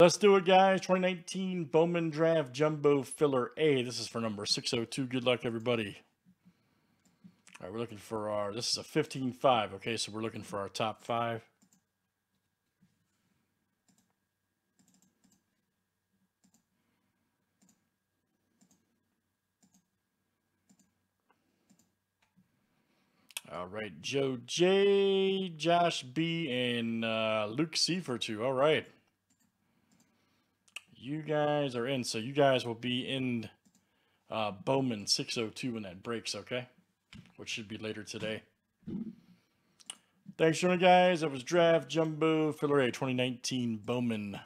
Let's do it, guys. 2019 Bowman Draft Jumbo Filler A. This is for number 602. Good luck, everybody. All right, we're looking for our, this is a 15-5, okay? So we're looking for our top five. All right, Joe J, Josh B, and Luke C for two. All right. You guys are in, so you guys will be in Bowman 602 when that breaks, okay? Which should be later today. Thanks, guys. That was Draft Jumbo Filler A 2019 Bowman.